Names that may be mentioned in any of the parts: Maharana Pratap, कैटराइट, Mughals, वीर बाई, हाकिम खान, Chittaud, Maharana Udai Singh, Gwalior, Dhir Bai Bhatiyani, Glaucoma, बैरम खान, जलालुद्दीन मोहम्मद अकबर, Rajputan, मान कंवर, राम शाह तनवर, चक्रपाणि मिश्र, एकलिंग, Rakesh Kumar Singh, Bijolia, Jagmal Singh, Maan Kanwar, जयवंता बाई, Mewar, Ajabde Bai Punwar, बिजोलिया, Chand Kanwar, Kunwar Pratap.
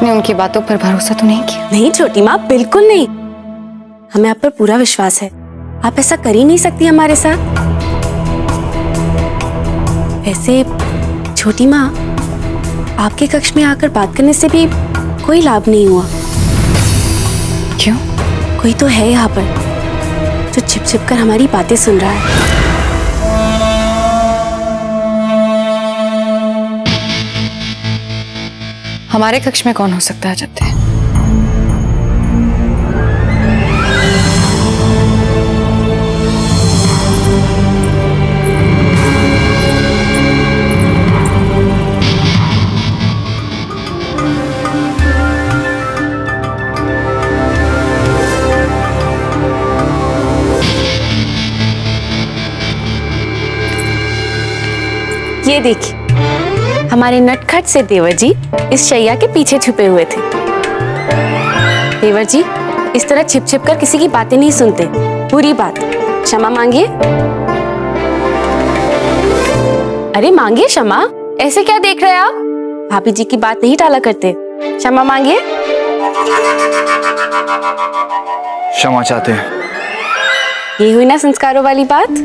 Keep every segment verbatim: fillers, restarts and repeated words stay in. आपने उनकी बातों पर भरोसा तो नहीं किया? नहीं छोटी माँ, बिल्कुल नहीं। हमें आप पर पूरा विश्वास है। आप ऐसा कर ही नहीं सकती हमारे साथ। वैसे छोटी माँ, आपके कक्ष में आकर बात करने से भी कोई लाभ नहीं हुआ। क्यों? कोई तो है यहाँ पर जो छिप छिप कर हमारी बातें सुन रहा है। हमारे कक्ष में कौन हो सकता है अजबदे? ये देखिए, हमारे नटखट से देवर जी इस शैया के पीछे छुपे हुए थे। देवर जी इस तरह छिप छिप कर किसी की बातें नहीं सुनते, बुरी बात। क्षमा मांगिए। अरे मांगिए क्षमा, ऐसे क्या देख रहे हैं आप? भाभी जी की बात नहीं टाला करते। क्षमा मांगिए। क्षमा चाहते हैं। ये हुई ना संस्कारों वाली बात।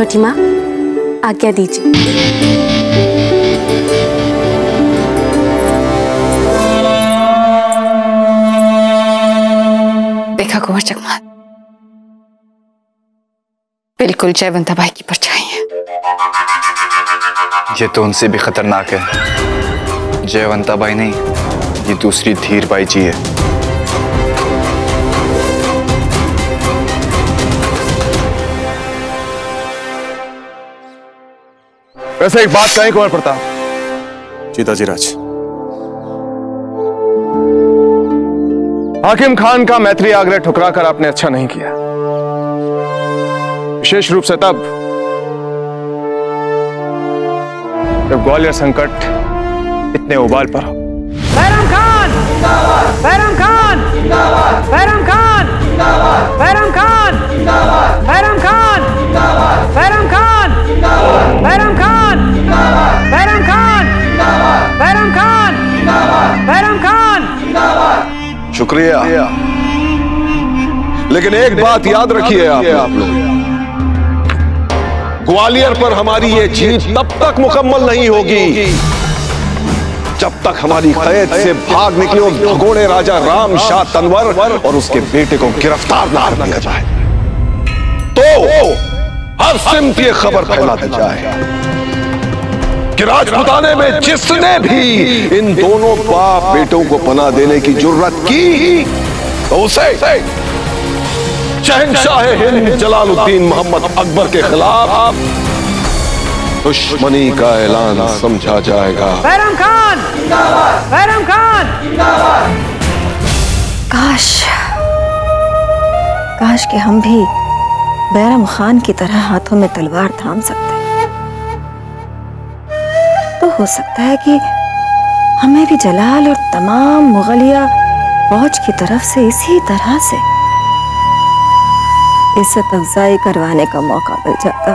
छोटी माँ, आज्ञा दीजिए। देखा कुंवर चकमा, बिल्कुल जयवंता बाई की परछाई है। ये तो उनसे भी खतरनाक है। जयवंता बाई नहीं, ये दूसरी धीर बाई जी है। वैसे एक बात कहीं कुंवर प्रताप, जीताजी राज, हाकिम खान का मैत्री आग्रह ठुकरा कर आपने अच्छा नहीं किया। विशेष रूप से तब जब ग्वालियर संकट इतने उबाल पर हो। बैरम खान जिंदाबाद, बैरम खान जिंदाबाद, बैरम खान जिंदाबाद, बैरम खान जिंदाबाद, बैरम खान जिंदाबाद, बैरम खान जिंदाबाद, बैरम खान बैरम खान जिंदाबाद, बैरम खान जिंदाबाद, बैरम खान जिंदाबाद। शुक्रिया, लेकिन एक बात याद रखिए आप लोग, ग्वालियर पर हमारी ये जीत तब तक मुकम्मल नहीं होगी जब तक हमारी कैद से भाग निकले उस भगोड़े राजा राम शाह तनवर और उसके बेटे को गिरफ्तार न किया जाए, तो हर सिमत ये खबर फैला दी जाए कि राजपुताने में जिसने भी इन दोनों बाप बेटों को पनाह देने की जुर्रत की, तो उसे शहंशाह हिंद जलालुद्दीन मोहम्मद अकबर के खिलाफ दुश्मनी का ऐलान समझा जाएगा। बैरम खान जिंदाबाद, बैरम खान जिंदाबाद। काश काश कि हम भी बैरम खान की तरह हाथों में तलवार थाम सकते। हो सकता है कि हमें भी जलाल और तमाम मुगलिया फौज की तरफ से इसी तरह से इज्जत अफजाई करवाने का मौका मिल जाता।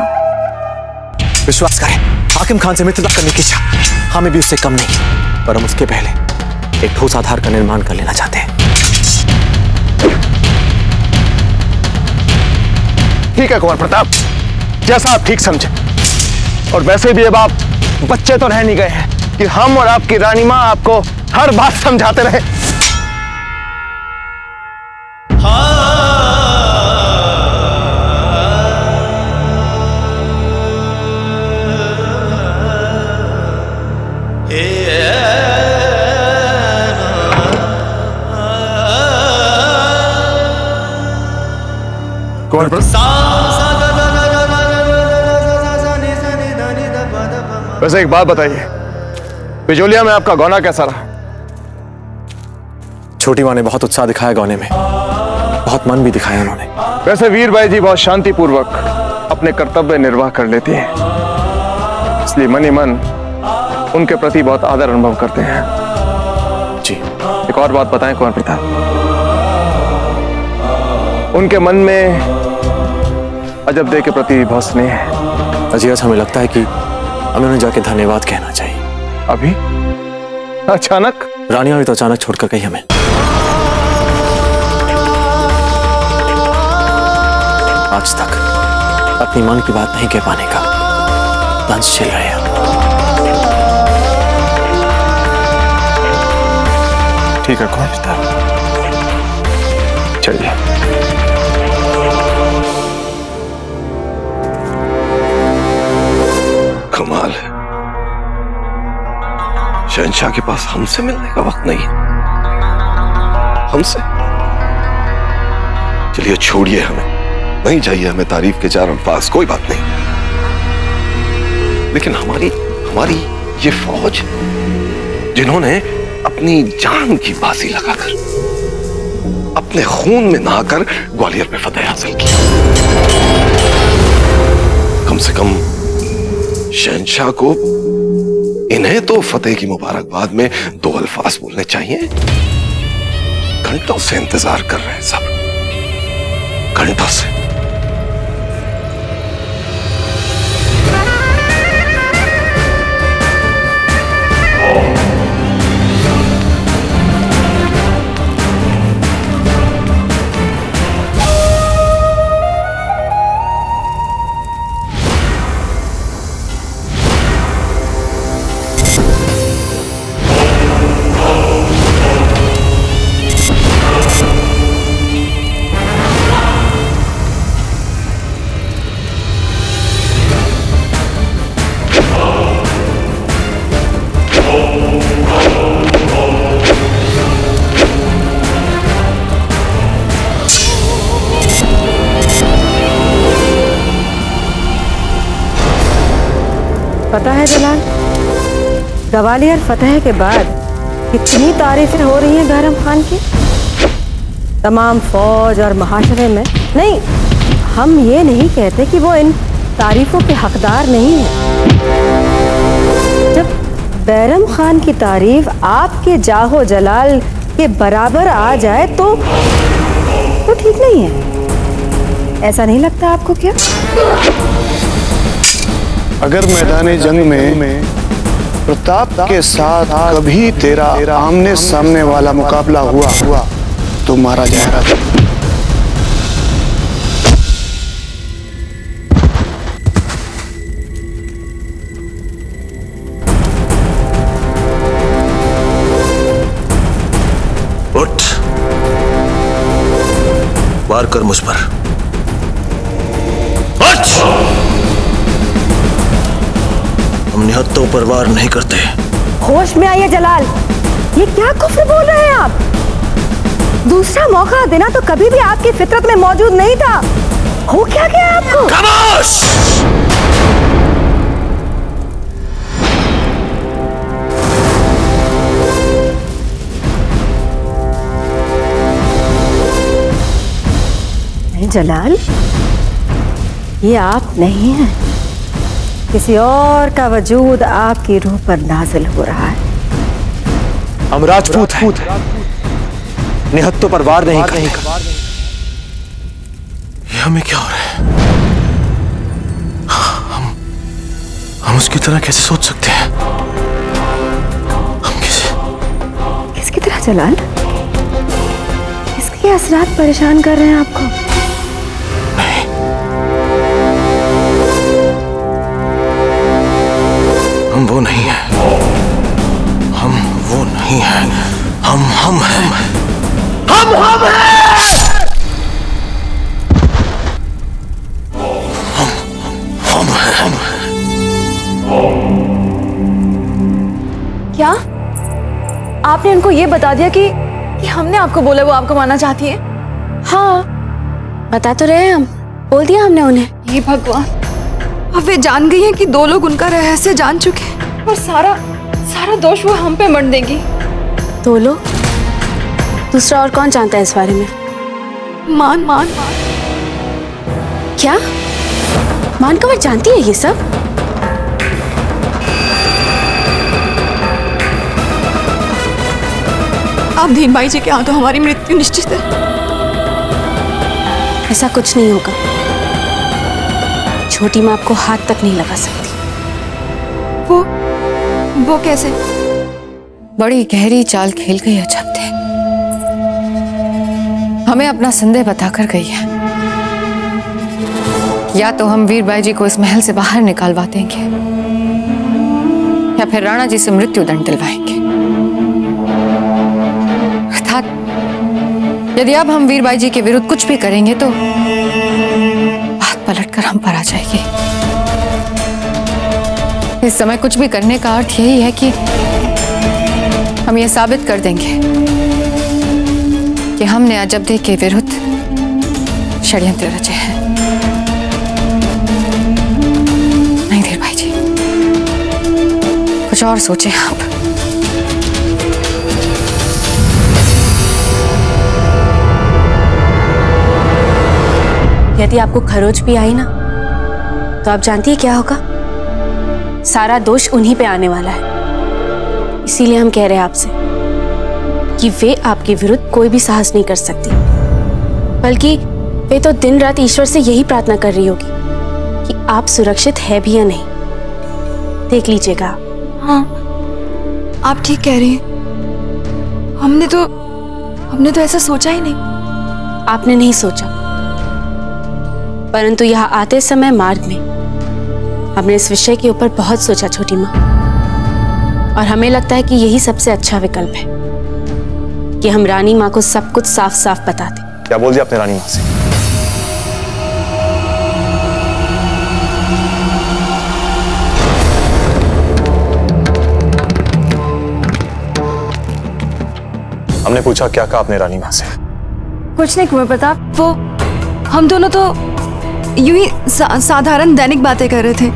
विश्वास करें, हाकिम खान से मित्रता करने की इच्छा हमें भी उससे कम नहीं, पर हम उसके पहले एक ठोस आधार का निर्माण कर लेना चाहते हैं। ठीक है कुंवर प्रताप, जैसा आप ठीक समझे, और वैसे भी अब आप बच्चे तो रह नहीं गए हैं कि हम और आपकी रानी माँ आपको हर बात समझाते रहे। कौन वैसे एक बात बताइए, बिजोलिया में आपका गौना कैसा रहा? छोटी माँ ने बहुत उत्साह दिखाया गौने में, बहुत मन भी दिखाया उन्होंने। वैसे वीर बाई जी बहुत शांतिपूर्वक अपने कर्तव्य निर्वाह कर लेती हैं, इसलिए मन ही मन उनके प्रति बहुत आदर अनुभव करते हैं। जी एक और बात बताएं कुंवर प्रताप, उनके मन में अजबदे के प्रति बहुत स्नेह है। अजीज हमें लगता है कि हमें उन्हें जाके धन्यवाद कहना चाहिए। अभी? अचानक? रानी अभी तो अचानक छोड़कर गई हमें। आज तक अपनी मन की बात नहीं कह पाने का दंश झेल रहे हैं। ठीक है कौन? चलिए। कमाल है, शहंशाह के पास हमसे मिलने का वक्त नहीं है। हमसे? चलिए छोड़िए, हमें नहीं चाहिए, हमें तारीफ के चार अल्फाज, कोई बात नहीं। लेकिन हमारी हमारी ये फौज जिन्होंने अपनी जान की बाजी लगाकर अपने खून में नहाकर ग्वालियर पे फतेह हासिल की, कम से कम शहंशाह को इन्हें तो फतेह की मुबारकबाद में दो अल्फाज बोलने चाहिए। घंटों से इंतजार कर रहे हैं सब, घंटों से। पता है जलाल, ग्वालियर फतेह के बाद कितनी तारीफें हो रही हैं बैरम खान की। तमाम फौज और महाशरे में नहीं, हम ये नहीं कहते कि वो इन तारीफों के हकदार नहीं है। जब बैरम खान की तारीफ आपके जाहो जलाल के बराबर आ जाए तो वो तो ठीक नहीं है, ऐसा नहीं लगता आपको क्या? अगर मैदाने जंग में प्रताप के साथ कभी तेरा आमने सामने वाला मुकाबला हुआ हुआ तो मारा जाएगा। उठ, वार कर मुझ पर। निहत्तों पर वार नहीं करते। होश में आइए जलाल, ये क्या कुफ्र बोल रहे हैं आप? दूसरा मौका देना तो कभी भी आपकी फितरत में मौजूद नहीं था। हो क्या गया आपको? खामोश! नहीं जलाल, ये आप नहीं हैं, किसी और का वजूद आपकी रूह पर नाजिल हो रहा है। हम राजपूत हैं, निहत्तों पर वार नहीं करते। हमें क्या हो रहा है? हम हम उसकी तरह कैसे सोच सकते हैं? हम कैसे? किसकी तरह जलाल? इसके असरात परेशान कर रहे हैं आपको? हम वो नहीं है, हम वो नहीं है, हम हम हैं, हम हम हैं, हम हम हम हैं। क्या आपने उनको ये बता दिया कि कि हमने आपको बोला वो आपको मानना चाहती है? हाँ, बता तो रहे हैं, हम बोल दिया हमने उन्हें। ये भगवान, अब वे जान गई हैं कि दो लोग उनका रहस्य जान चुके हैं और सारा सारा दोष वो हम पे मंड देगी। दो लोग? दूसरा और कौन जानता है इस बारे में? मान मान क्या? मान कंवर जानती है ये सब? आप धीर भाई जी के हाथों तो हमारी मृत्यु निश्चित है। ऐसा कुछ नहीं होगा, छोटी माँ आपको हाथ तक नहीं लगा सकती। वो वो कैसे? बड़ी गहरी चाल खेल गई अजबदे। हमें अपना संदेह बताकर गई है। या तो हम वीर बाई जी को इस महल से बाहर निकालवा देंगे या फिर राणा जी से मृत्यु दंड दिलवाएंगे। अर्थात यदि अब हम वीर बाई जी के विरुद्ध कुछ भी करेंगे तो बात पलटकर हम पर आ जाएगी। इस समय कुछ भी करने का अर्थ यही है कि हम ये साबित कर देंगे कि हमने अजबदे के विरुद्ध षड्यंत्र रचे हैं। नहीं धीर भाई जी, कुछ और सोचें आप। यदि आपको खरोच भी आई ना तो आप जानती है क्या होगा? सारा दोष उन्हीं पे आने वाला है। इसीलिए हम कह रहे हैं आपसे कि वे आपके विरुद्ध कोई भी साहस नहीं कर सकती, बल्कि वे तो दिन रात ईश्वर से यही प्रार्थना कर रही होगी कि आप सुरक्षित है भी या नहीं। देख लीजिएगा। हाँ, आप ठीक कह रही हैं। हमने तो हमने तो ऐसा सोचा ही नहीं। आपने नहीं सोचा, परंतु यहाँ आते समय मार्ग में हमने इस विषय के ऊपर बहुत सोचा छोटी माँ, और हमें लगता है कि यही सबसे अच्छा विकल्प है कि हम रानी माँ को सब कुछ साफ साफ बता दें। क्या बोल दिया आपने रानी माँ से? हमने पूछा क्या कहा आपने रानी माँ से? कुछ नहीं कुंवर प्रताप, वो हम दोनों तो यूं ही सा, साधारण दैनिक बातें कर रहे थे।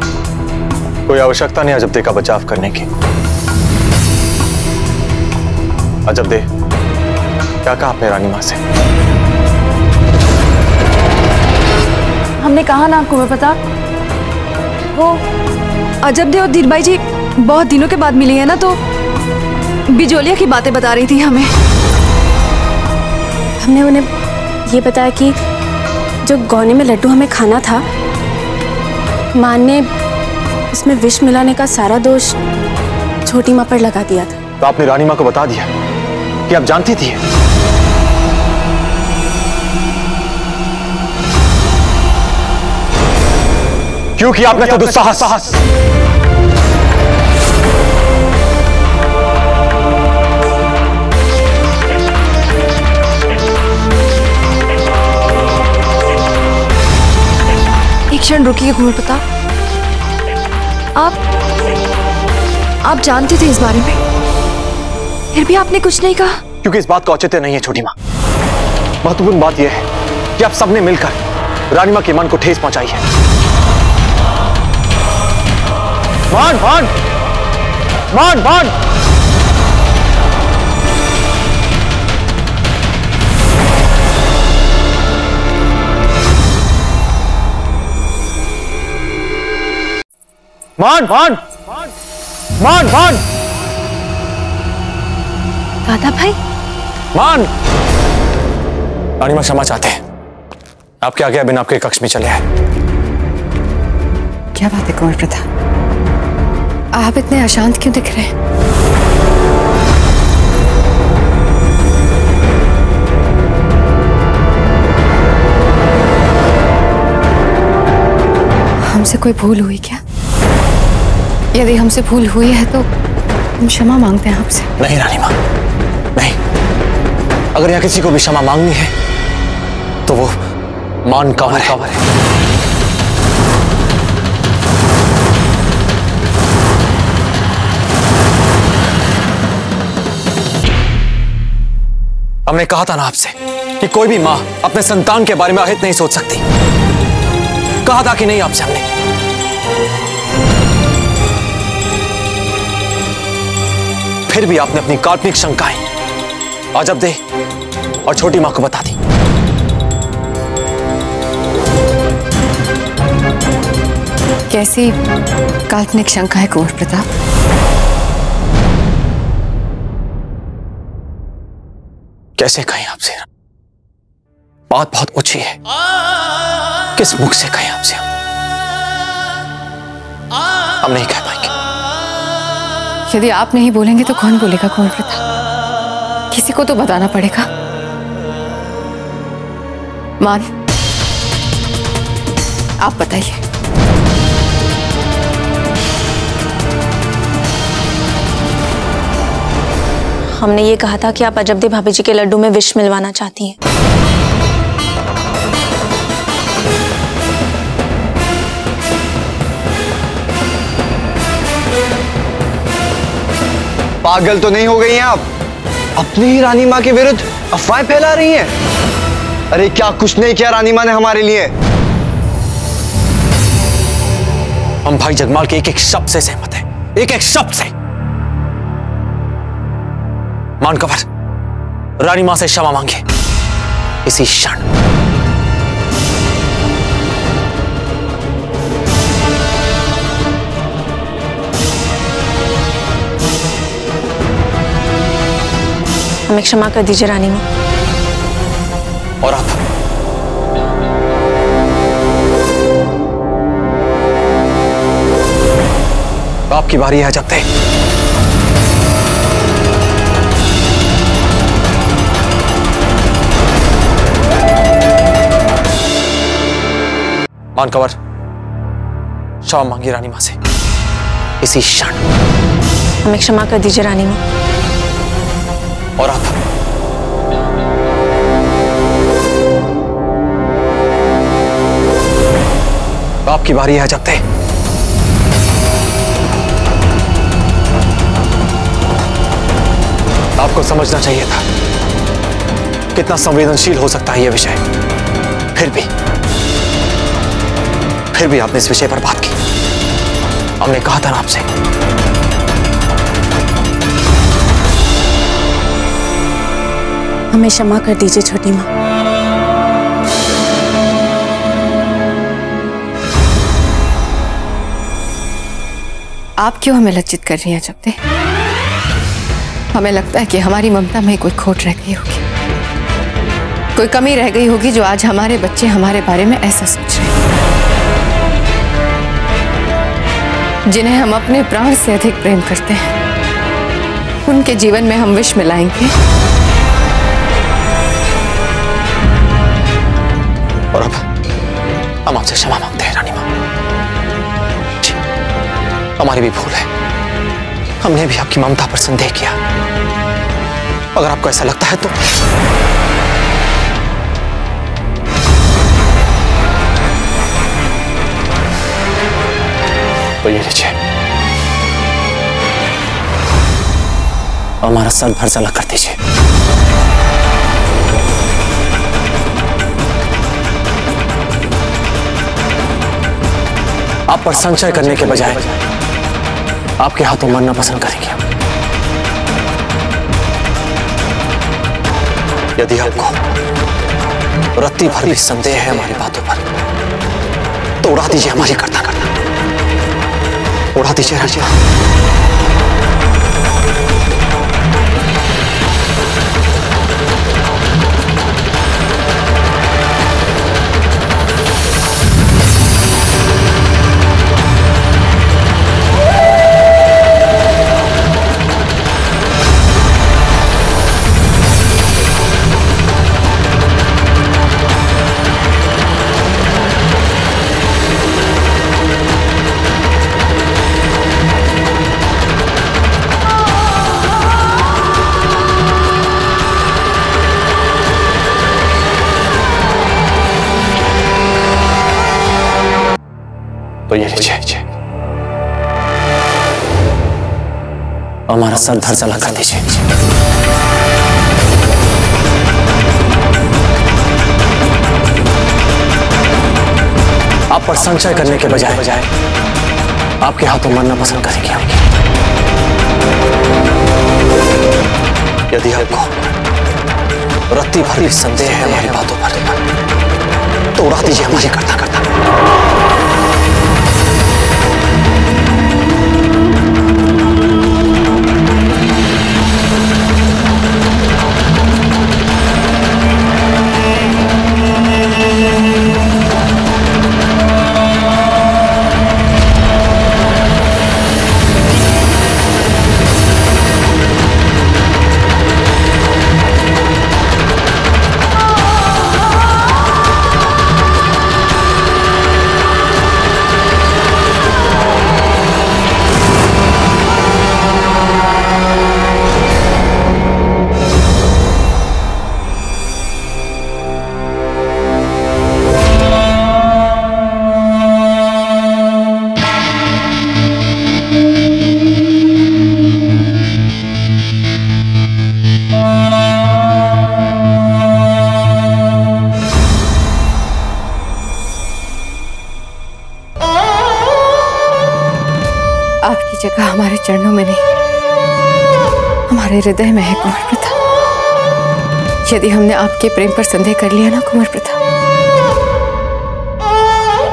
कोई आवश्यकता नहीं अजबदे का बचाव करने की। अजबदे, क्या कहा आपने रानी माँ से? हमने कहा ना कुंवर प्रताप, वो अजबदे और धीर बाई जी बहुत दिनों के बाद मिली है ना, तो बिजोलिया की बातें बता रही थी हमें। हमने उन्हें ये बताया कि जो गौने में लड्डू हमें खाना था, मान ने उसमें विष मिलाने का सारा दोष छोटी माँ पर लगा दिया था। तो आपने रानी माँ को बता दिया कि आप जानती थी? क्योंकि आपने तो दुस्साहस साहस एक क्षण रुकिए कुंवर प्रताप, आप आप जानती थी इस बारे में फिर भी आपने कुछ नहीं कहा? क्योंकि इस बात का औचित्य नहीं है छोटी माँ। महत्वपूर्ण बात यह है कि आप सबने मिलकर रानी माँ के मान को ठेस पहुंचाई है। मान, मान, मान, मान। मान, मान, मान, मान, मान। दादा भाई, मान, रानी माँ क्षमा चाहते हैं। आपके आगे बिना आपके कक्ष में चले आए। क्या बात है कुंवर प्रताप, आप इतने अशांत क्यों दिख रहे हैं? हमसे कोई भूल हुई क्या? यदि हमसे भूल हुई है तो हम क्षमा मांगते हैं आपसे। नहीं रानी माँ, नहीं। अगर यहाँ किसी को भी क्षमा मांगनी है तो वो मान कांवर है। हमने कहा था ना आपसे कि कोई भी माँ अपने संतान के बारे में अहित नहीं सोच सकती। कहा था कि नहीं आपसे हमने? फिर भी आपने अपनी काल्पनिक शंकाएं अजबदे और छोटी माँ को बता दी। कैसी काल्पनिक शंकाएं कुंवर प्रताप? कैसे कहें आपसे? बात बहुत ऊंची है, किस मुख से कहें आपसे? हम नहीं कह पाएंगे। यदि आप नहीं बोलेंगे तो कौन बोलेगा कुंवर प्रताप? किसी को तो बताना पड़ेगा। मान, आप बताइए। हमने ये कहा था कि आप अजबदे भाभी जी के लड्डू में विष मिलवाना चाहती हैं। पागल तो नहीं हो गई हैं आप? अपनी ही रानी माँ के विरुद्ध अफवाह फैला रही हैं। अरे क्या कुछ नहीं किया रानी माँ ने हमारे लिए। हम भाई जगमाल के एक एक शब्द से सहमत हैं, एक एक शब्द से। मान कंवर, रानी मां से क्षमा मांगे इसी क्षण। हमें क्षमा कर दीजिए रानी मां। और आप? आपकी बारी है जब तक। मान कंवर, क्षमा मांगी रानी मां से इसी क्षण। हमें क्षमा कर दीजिए रानी मां। और आप? आपकी बारी है जगते। आपको समझना चाहिए था कितना संवेदनशील हो सकता है यह विषय, फिर भी फिर भी आपने इस विषय पर बात की। हमने कहा था ना आपसे। हमें क्षमा कर दीजिए छोटी माँ। आप क्यों हमें लज्जित कर रही हैं अजबदे? हमें लगता है कि हमारी ममता में कोई खोट रह गई होगी, कोई कमी रह गई होगी जो आज हमारे बच्चे हमारे बारे में ऐसा सोच रहे हैं, जिन्हें हम अपने प्राण से अधिक प्रेम करते हैं। उनके जीवन में हम विष मिलाएंगे और अब हम आपसे क्षमा मांगते हैं रानी मां। जी, हमारी भी भूल है, हमने भी आपकी ममता पर संदेह किया। अगर आपको ऐसा लगता है तो तो ये लीजिए, हमारा सर भर से अलग कर दीजिए। आप पर संशय करने के बजाय आपके हाथों मरना पसंद करेंगे। यदि आपको रत्ती भर भी संदेह है हमारी बातों पर तो उड़ा दीजिए हमारी करता करता उड़ा दीजिए राजा। तो ये लीजिए, हमारा सर धड़ से अलग कर दीजिए। आप पर संशय करने के बजाय बजाय आपके हाथों मरना पसंद करेंगे। यदि आपको रत्ती भरी संदेह है हमारी बातों पर तो उड़ा दीजिए हमारी करता करता। हमारे चरणों में नहीं, हमारे हृदय में है कुंवर प्रताप। यदि हमने आपके प्रेम पर संदेह कर लिया ना कुंवर प्रताप,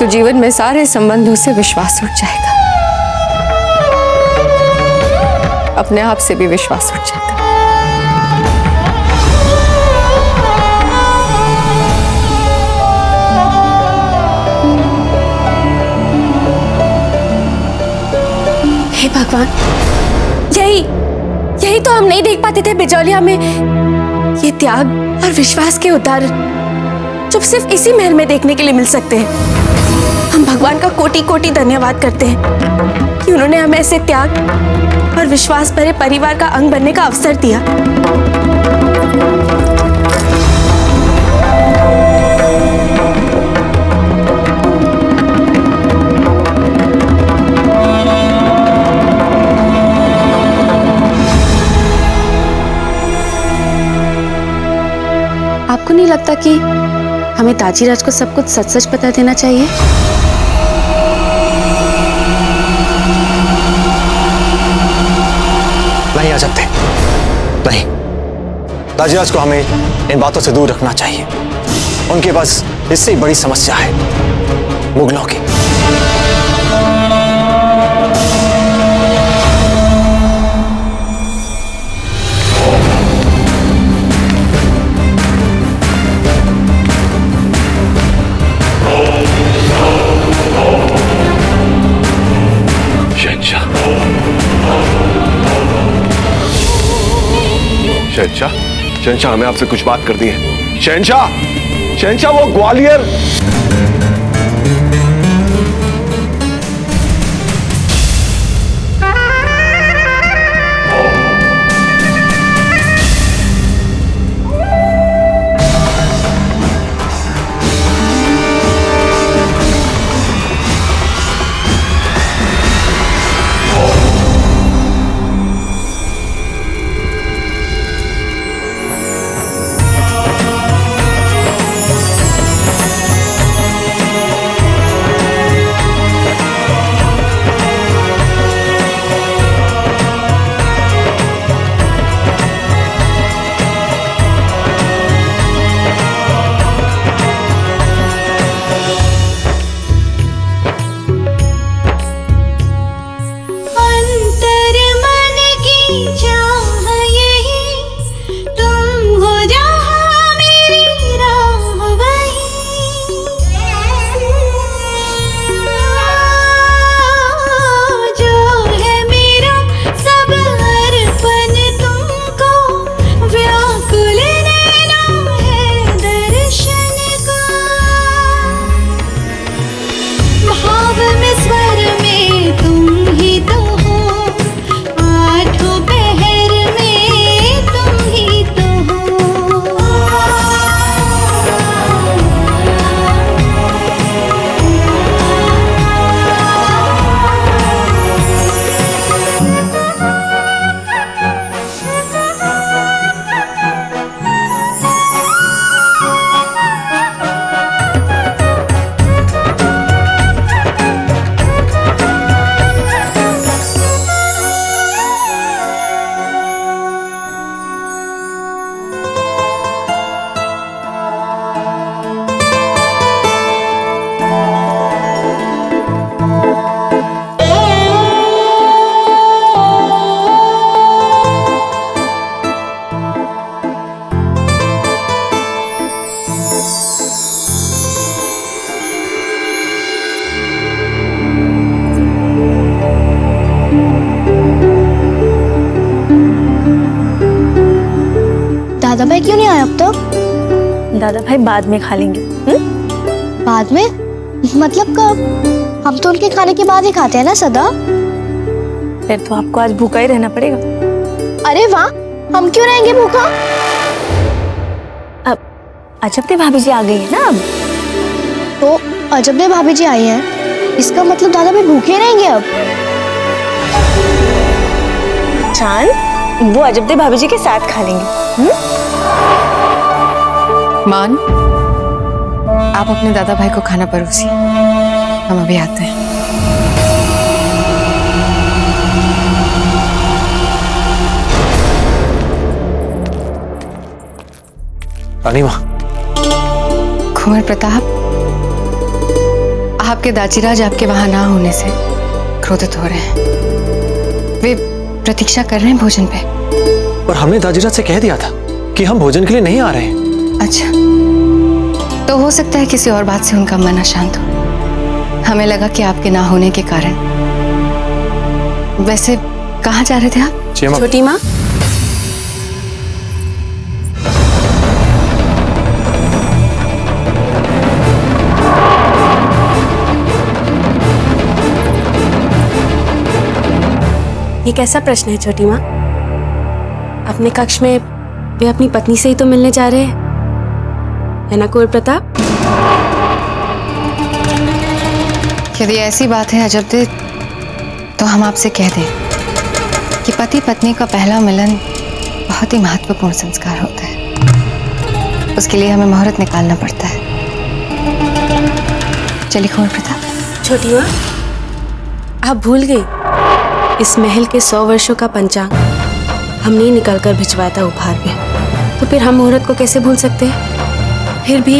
तो जीवन में सारे संबंधों से विश्वास उठ जाएगा, अपने आप से भी विश्वास उठ जाएगा। भगवान, यही यही तो हम नहीं देख पाते थे बिजौलिया में, ये त्याग और विश्वास के उदाहरण जो सिर्फ इसी महल में देखने के लिए मिल सकते हैं। हम भगवान का कोटि कोटि धन्यवाद करते हैं कि उन्होंने हमें ऐसे त्याग और विश्वास भरे परिवार का अंग बनने का अवसर दिया। आपको नहीं लगता कि हमें ताजीराज को सब कुछ सच सच बता देना चाहिए? नहीं अजबते, नहीं, ताजीराज को हमें इन बातों से दूर रखना चाहिए। उनके पास इससे बड़ी समस्या है, मुगलों की। शहनशाह, शहनशाह हमें आपसे कुछ बात करनी है। शहनशाह, शहनशाह वो ग्वालियर। दादा भाई क्यों नहीं आया अब तक? दादा भाई बाद में खा लेंगे। हुँ? बाद में? मतलब कब? हम तो उनके खाने के बाद ही खाते हैं ना सदा। फिर तो आपको आज भूखा ही रहना पड़ेगा। अरे वाह, हम क्यों रहेंगे भूखा? अब अजबदे भाभी जी आ गई है ना अब। तो अजबदे भाभी जी आई हैं, इसका मतलब दादा भाई भूखे रहेंगे अब। चांद, वो अजबदे भाभी जी के साथ खा लेंगे। हुँ? मान, आप अपने दादा भाई को खाना परोसिए, हम अभी आते हैं। अनिमा। कुंवर प्रताप, आपके दाचीराज आपके वहां ना होने से क्रोधित हो रहे हैं। वे प्रतीक्षा कर रहे हैं भोजन पे। पर हमने दाजीराज से कह दिया था कि हम भोजन के लिए नहीं आ रहे हैं। अच्छा, तो हो सकता है किसी और बात से उनका मन अशांत हो। हमें लगा कि आपके ना होने के कारण। वैसे कहाँ जा रहे थे आप? छोटी माँ। ये कैसा प्रश्न है छोटी माँ? अपने कक्ष में वे अपनी पत्नी से ही तो मिलने जा रहे हैं, है ना कुंवर प्रताप? यदि ऐसी बात है अजबदे, तो हम आपसे कह दें कि पति पत्नी का पहला मिलन बहुत ही महत्वपूर्ण संस्कार होता है। उसके लिए हमें मुहूर्त निकालना पड़ता है। चलिए कुंवर प्रताप। छोटी माँ, आप भूल गई, इस महल के सौ वर्षों का पंचांग हमने ही निकाल कर भिजवाया था उपहार में, तो फिर हम मुहूर्त को कैसे भूल सकते हैं? फिर भी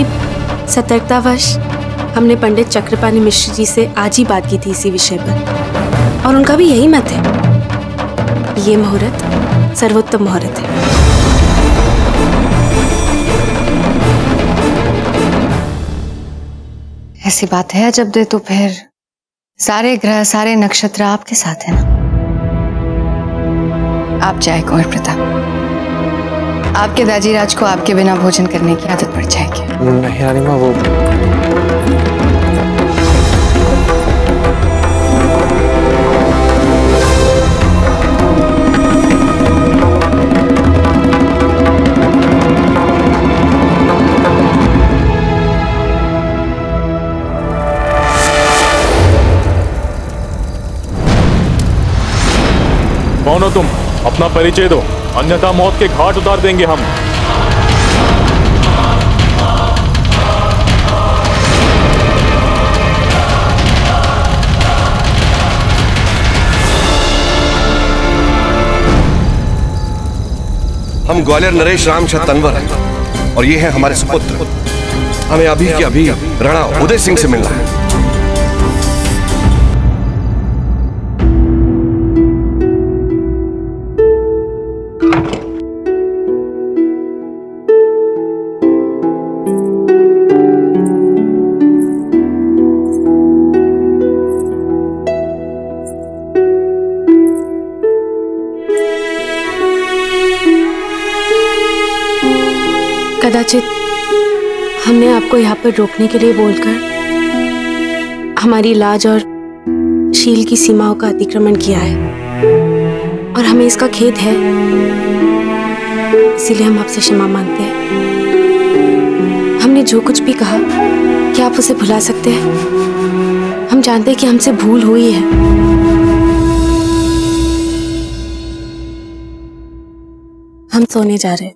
सतर्कतावश हमने पंडित चक्रपाणि मिश्र जी से आज ही बात की थी इसी विषय पर, और उनका भी यही मत है। ये मुहूर्त सर्वोत्तम मुहूर्त है। ऐसी बात है अजबदे, तो फिर सारे ग्रह सारे नक्षत्र आपके साथ है ना? आप जाए कुंवर प्रताप, आपके दाजीराज को आपके बिना भोजन करने की आदत पड़ जाएगी। नहीं अनिमा, वो कौन हो तुम? अपना परिचय दो, अन्यथा मौत के घाट उतार देंगे हम। हम ग्वालियर नरेश राम शाह तनवर हैं और ये हैं हमारे सुपुत्र। हमें अभी के अभी राणा उदय सिंह से मिलना है। कदाचित हमने आपको यहाँ पर रोकने के लिए बोलकर हमारी लाज और शील की सीमाओं का अतिक्रमण किया है और हमें इसका खेद है, इसीलिए हम आपसे क्षमा मांगते हैं। हमने जो कुछ भी कहा, क्या आप उसे भुला सकते हैं? हम जानते हैं कि हमसे भूल हुई है। हम सोने जा रहे हैं।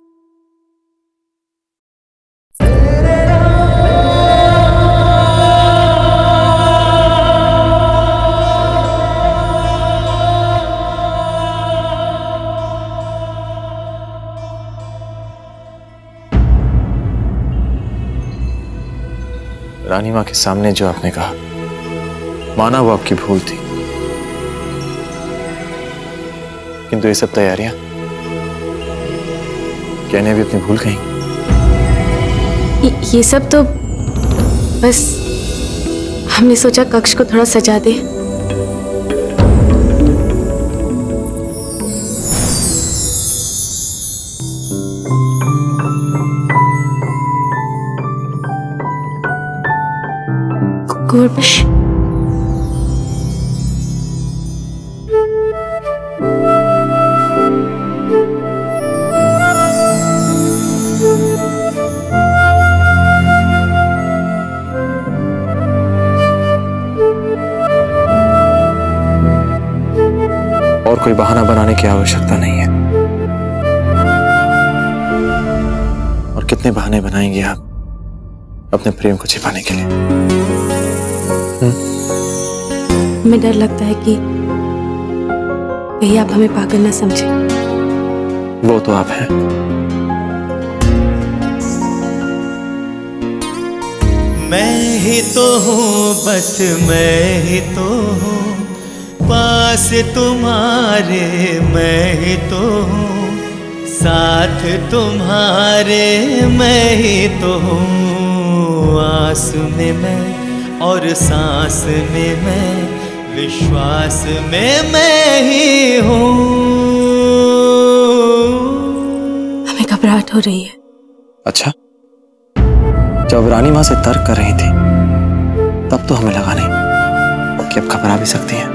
रानी माँ के सामने जो आपने कहा, माना वो आपकी भूल थी, किंतु ये सब तैयारियां, कहने भी अपनी भूल कहीं। ये, ये सब तो बस हमने सोचा कक्ष को थोड़ा सजा दे। और कोई बहाना बनाने की आवश्यकता नहीं है। और कितने बहाने बनाएंगे आप अपने प्रेम को छिपाने के लिए? हमें डर लगता है कि कहीं आप हमें पागल ना समझें। वो तो आप हैं। मैं ही तो हूँ बस मैं ही तो हूँ पास तुम्हारे, मैं ही तो हूँ साथ तुम्हारे, मैं ही तो हूँ आस में मैं और सांस में मैं विश्वास में मैं ही हूँ। हमें घबराहट हो रही है। अच्छा, जब रानी माँ से तर्क कर रही थी तब तो हमें लगा नहीं कि अब घबरा भी सकती हैं।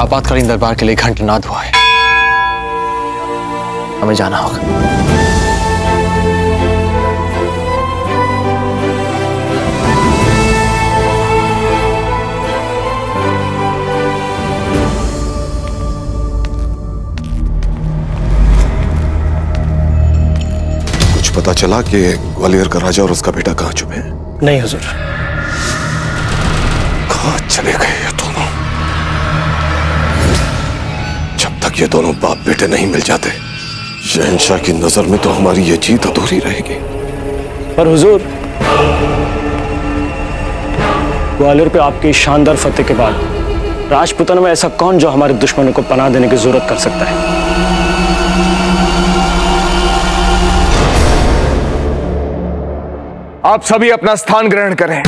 आपातकालीन दरबार के लिए घंटानाद हुआ है, हमें जाना होगा। कुछ पता चला कि ग्वालियर का राजा और उसका बेटा कहाँ छुपे हैं? नहीं हुजूर। कहाँ चले गए ये दोनों? ये दोनों बाप बेटे नहीं मिल जाते शहंशाह की नजर में तो हमारी ये जीत अधूरी रहेगी। पर हुजूर, ग्वालियर पे आपकी शानदार फतेह के बाद राजपुतन में ऐसा कौन जो हमारे दुश्मनों को पनाह देने की जरूरत कर सकता है। आप सभी अपना स्थान ग्रहण करें।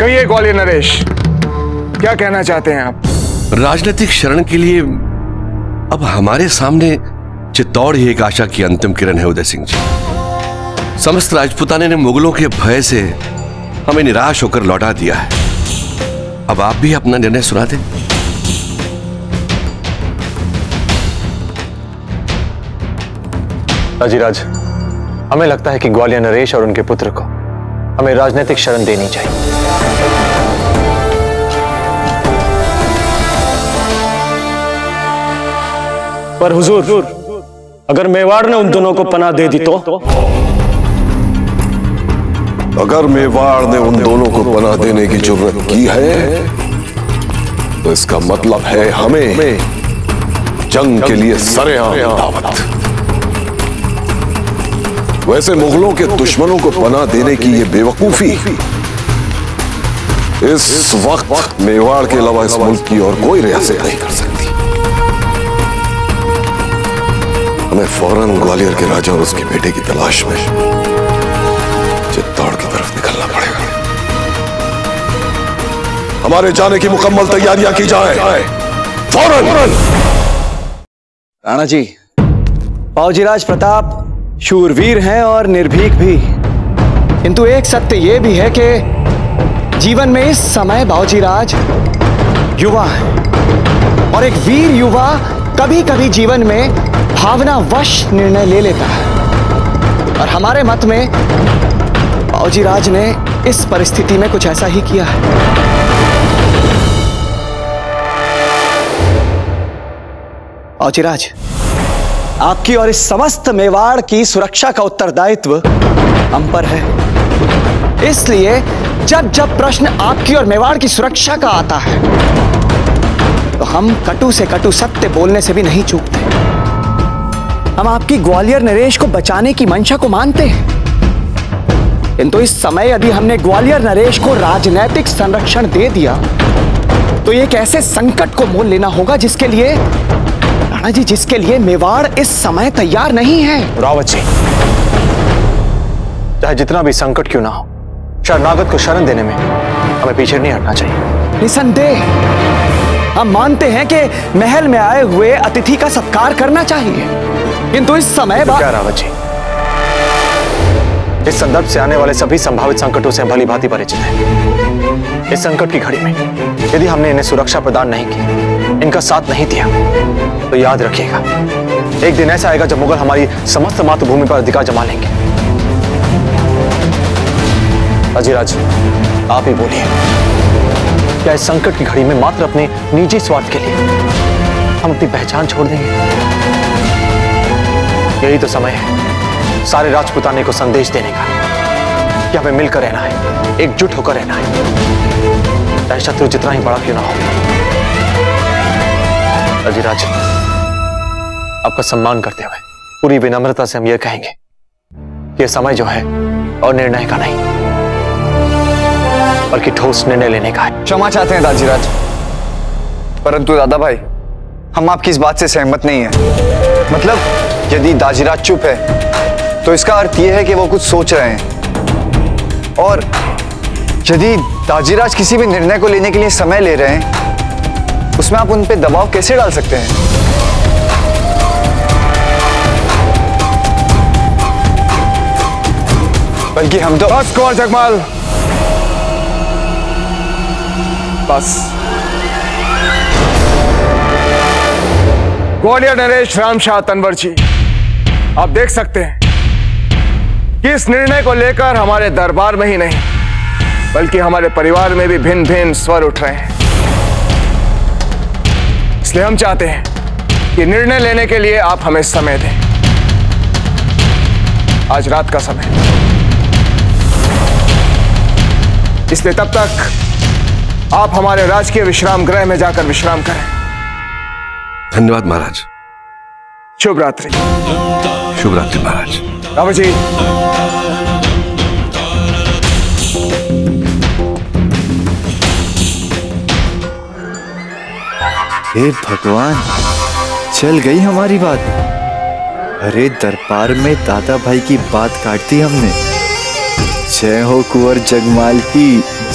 कहिए ग्वालियर नरेश, क्या कहना चाहते हैं आप? राजनीतिक शरण के लिए अब हमारे सामने चित्तौड़ ही एक आशा की अंतिम किरण है उदय सिंह जी। समस्त राजपुताने ने मुगलों के भय से हमें निराश होकर लौटा दिया है। अब आप भी अपना निर्णय सुना दें। राजीराज, हमें लगता है कि ग्वालियर नरेश और उनके पुत्र को हमें राजनीतिक शरण देनी चाहिए। पर हुजूर, अगर मेवाड़ ने उन दोनों को पनाह दे दी तो? अगर मेवाड़ ने उन दोनों को पनाह देने की जरूरत की है तो इसका मतलब है हमें जंग के लिए सरेआम दावत। वैसे मुगलों के दुश्मनों को पनाह देने की ये बेवकूफी इस वक्त मेवाड़ के अलावा इस मुल्क की और कोई रियासत नहीं कर सकती। हमें फौरन ग्वालियर के राजा और उसके बेटे की तलाश में चित्तौड़ की तरफ निकलना पड़ेगा। हमारे जाने की मुकम्मल तैयारियां की जाए, फौरन। राणा जी, फौजीराज प्रताप शूरवीर हैं और निर्भीक भी, किंतु एक सत्य यह भी है कि जीवन में इस समय बावजीराज युवा है और एक वीर युवा कभी कभी जीवन में भावनावश निर्णय ले लेता है और हमारे मत में बावजीराज ने इस परिस्थिति में कुछ ऐसा ही किया है। बावजीराज, आपकी और इस समस्त मेवाड़ की सुरक्षा का उत्तरदायित्व हम पर है, इसलिए जब जब प्रश्न आपकी और मेवाड़ की सुरक्षा का आता है तो हम कटु से कटु सत्य बोलने से भी नहीं चूकते। हम आपकी ग्वालियर नरेश को बचाने की मंशा को मानते हैं, किंतु इस समय यदि हमने ग्वालियर नरेश को राजनैतिक संरक्षण दे दिया तो ये कैसे संकट को मोल लेना होगा जिसके लिए राणा जी, जिसके लिए मेवाड़ इस समय तैयार नहीं है। रावत जी, चाहे जितना भी संकट क्यों ना हो, शरणागत को शरण देने में हमें पीछे नहीं हटना चाहिए। निसंदेह हम मानते हैं कि महल में आए हुए अतिथि का सत्कार करना चाहिए, किंतु इस समय तो क्या रावत जी, इस संदर्भ से आने वाले सभी संभावित संकटों से भली भांति परिचित हैं। इस संकट की घड़ी में यदि हमने इन्हें सुरक्षा प्रदान नहीं की, इनका साथ नहीं दिया, तो याद रखिएगा एक दिन ऐसा आएगा जब मुगल हमारी समस्त मातृभूमि पर अधिकार जमा लेंगे। अजीराज, आप ही बोलिए, क्या इस संकट की घड़ी में मात्र अपने निजी स्वार्थ के लिए हम अपनी पहचान छोड़ देंगे? यही तो समय है सारे राजपुताने को संदेश देने का कि हमें मिलकर रहना है, एकजुट होकर रहना है, चाहे शत्रु जितना ही बड़ा क्यों ना हो। अजीराज, आपका सम्मान करते हुए पूरी विनम्रता से हम यह कहेंगे कि यह समय जो है और निर्णय का नहीं बल्कि ठोस निर्णय लेने का है। क्षमा चाहते हैं दाजीराज, परंतु दादा भाई हम आपकी इस बात से सहमत नहीं है। मतलब यदि दाजीराज चुप है तो इसका अर्थ यह है कि वो कुछ सोच रहे हैं, और यदि दाजीराज किसी भी निर्णय को लेने के लिए समय ले रहे हैं उसमें आप उन पे दबाव कैसे डाल सकते हैं? बल्कि हम तो बस कुमार जगमाल, बस ग्वालियर नरेश राम शाह तनवर जी, आप देख सकते हैं कि इस निर्णय को लेकर हमारे दरबार में ही नहीं बल्कि हमारे परिवार में भी भिन्न भिन्न स्वर उठ रहे हैं। इसलिए हम चाहते हैं कि निर्णय लेने के लिए आप हमें समय दें। आज रात का समय, इसलिए तब तक आप हमारे राजकीय विश्राम गृह में जाकर विश्राम करें। धन्यवाद महाराज। शुभ रात्रि। शुभ रात्रि महाराज। रावत जी, हे भगवान, चल गई हमारी बात। अरे दरबार में दादा भाई की बात काट दी हमने। जय हो कुंवर जगमाल की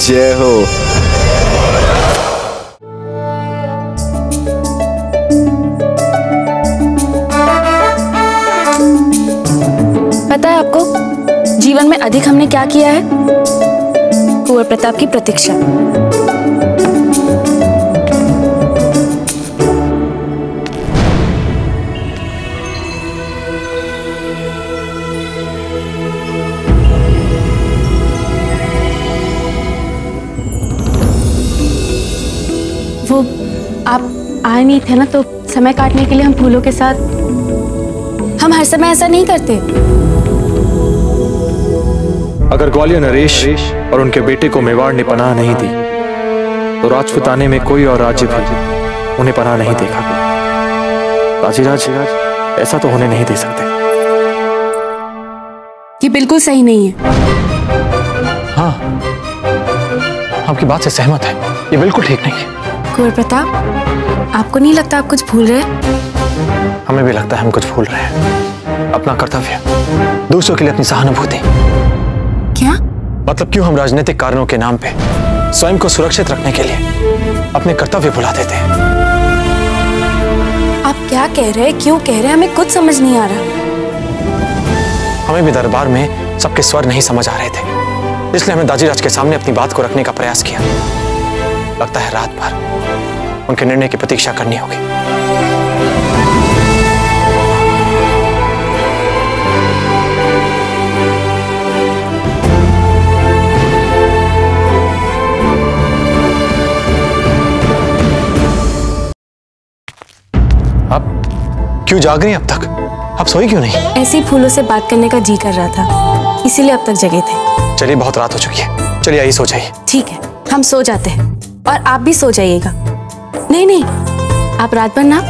जय हो। पता है आपको जीवन में अधिक हमने क्या किया है? कुंवर प्रताप की प्रतीक्षा। वो आप आए नहीं थे ना, तो समय काटने के लिए हम फूलों के साथ। हम हर समय ऐसा नहीं करते। अगर ग्वालियर नरेश और उनके बेटे को मेवाड़ ने पनाह नहीं दी तो राजपुताने में कोई और राज्य भी उन्हें पनाह नहीं देगा। राजीराज, ऐसा तो होने नहीं दे सकते। ये बिल्कुल सही नहीं है। हाँ, आपकी बात से सहमत है, ये बिल्कुल ठीक नहीं है। कुंवर प्रताप, आपको नहीं लगता आप कुछ भूल रहे हैं? हमें भी लगता है हम कुछ भूल रहे हैं। अपना कर्तव्य, दूसरों के लिए अपनी सहानुभूति। क्या मतलब, क्यों हम राजनीतिक कारणों के नाम पे स्वयं को सुरक्षित रखने के लिए अपने कर्तव्य भुला देते हैं? आप क्या कह रहे हैं, क्यों कह रहे हैं, हमें कुछ समझ नहीं आ रहा। हमें भी दरबार में सबके स्वर नहीं समझ आ रहे थे, इसलिए हमने दाजीराज के सामने अपनी बात को रखने का प्रयास किया। लगता है रात भर उनके निर्णय की प्रतीक्षा करनी होगी। क्यों जाग रही हैं अब तक? आप सोई क्यों नहीं? ऐसे ही फूलों से बात करने का जी कर रहा था, इसीलिए अब तक जगे थे। चलिए, बहुत रात हो चुकी है, चलिए आइए सो जाइए। ठीक है, हम सो जाते हैं और आप भी सो जाइएगा। नहीं नहीं, आप रात भर ना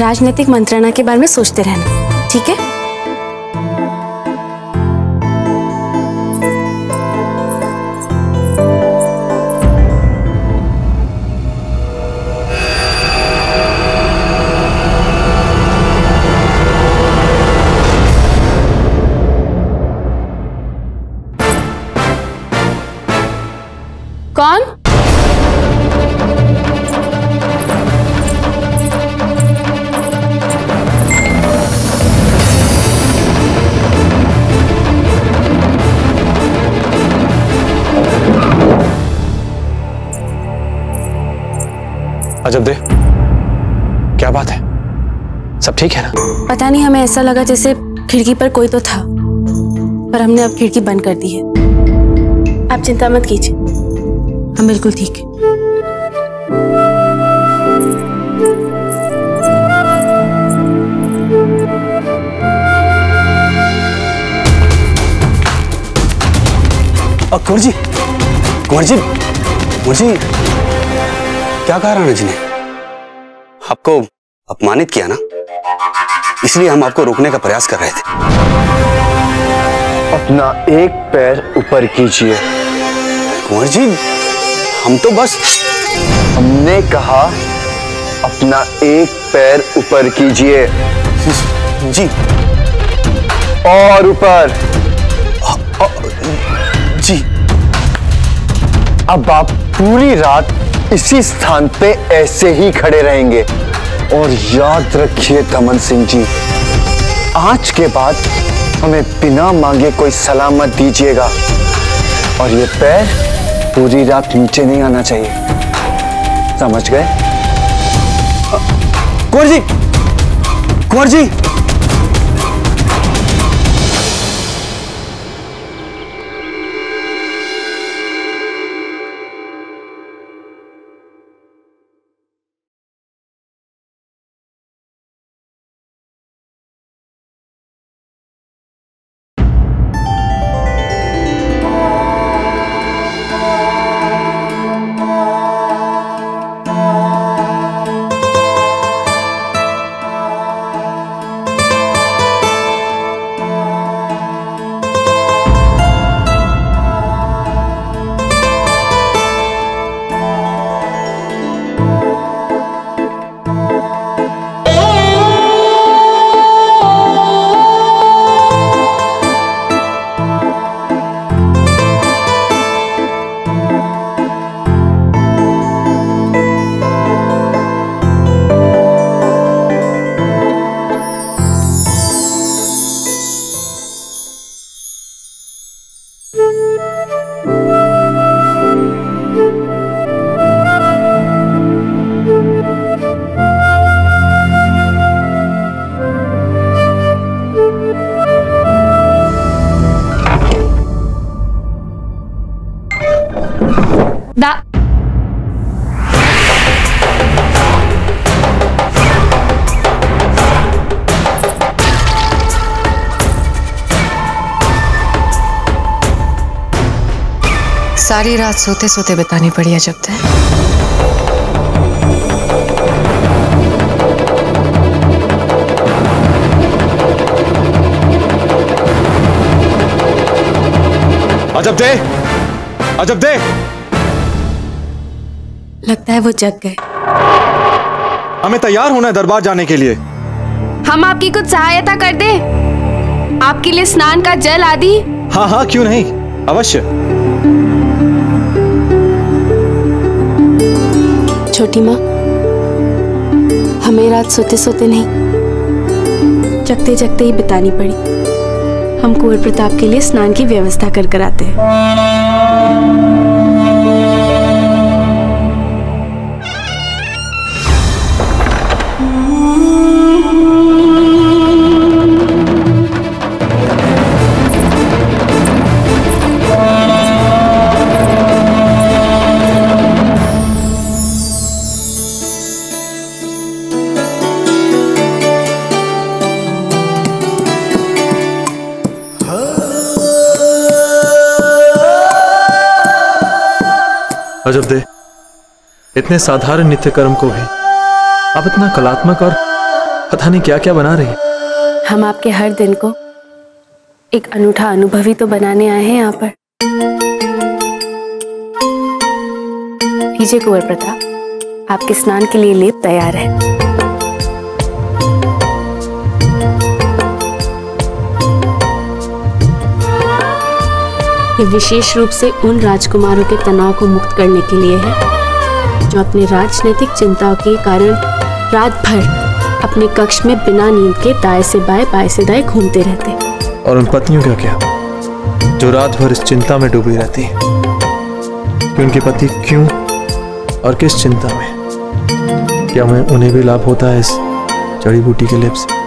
राजनीतिक मंत्रणा के बारे में सोचते रहना, ठीक है? अजबदे, क्या बात है? सब ठीक है ना? पता नहीं, हमें ऐसा लगा जैसे खिड़की पर कोई तो था, पर हमने अब खिड़की बंद कर दी है। आप चिंता मत कीजिए, हम बिल्कुल ठीक है। कुंवर जी, कुंवर जी, कुंवर जी, क्या कहा राणा जी ने? आपको अपमानित किया ना, इसलिए हम आपको रोकने का प्रयास कर रहे थे। अपना एक पैर ऊपर कीजिए। कुंवर जी, हम तो बस, हमने कहा अपना एक पैर ऊपर कीजिए। जी, और ऊपर। जी, अब आप पूरी रात इसी स्थान पे ऐसे ही खड़े रहेंगे। और याद रखिए दमन सिंह जी, आज के बाद हमें बिना मांगे कोई सलाम मत दीजिएगा। और ये पैर पूरी रात नीचे नहीं आना चाहिए, समझ गए? कुंवर जी, कुंवर जी, सारी रात सोते सोते बितानी पड़ी है। जब तक अजबदे, अजबदे, लगता है वो जग गए। हमें तैयार होना है दरबार जाने के लिए। हम आपकी कुछ सहायता कर दे, आपके लिए स्नान का जल आदि। हाँ हाँ, क्यों नहीं, अवश्य। छोटी माँ, हमें रात सोते सोते नहीं, जगते जगते ही बितानी पड़ी। हम कुंवर प्रताप के लिए स्नान की व्यवस्था कर कर आते हैं। अजबदे, इतने साधारण नित्यकर्म को भी आप इतना कलात्मक और पता नहीं क्या क्या बना रही है। हम आपके हर दिन को एक अनूठा अनुभवी तो बनाने आए हैं यहाँ पर। कीजिए कुंवर प्रताप, आपके स्नान के लिए लेप तैयार है। ये विशेष रूप से उन राजकुमारों के तनाव को मुक्त करने के लिए है जो अपने राजनीतिक चिंताओं के कारण रात भर अपने कक्ष में बिना नींद के दाएं से बाएं, बाएं से दाएं घूमते रहते। और उन पत्नियों का क्या जो रात भर इस चिंता में डूबी रहती कि उनके पति क्यों और किस चिंता में। क्या उन्हें भी लाभ होता है इस जड़ी बूटी के लेप से?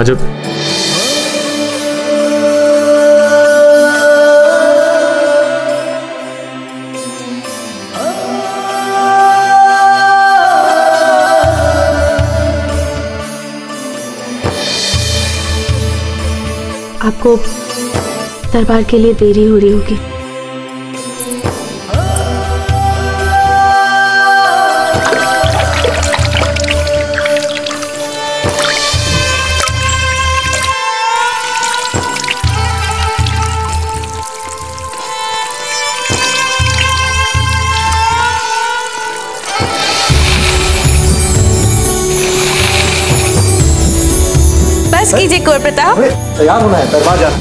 अजब आपको दरबार के लिए देरी हो रही होगी। कीजिए कुंवर प्रताप, तैयार होना है दरबार जाना।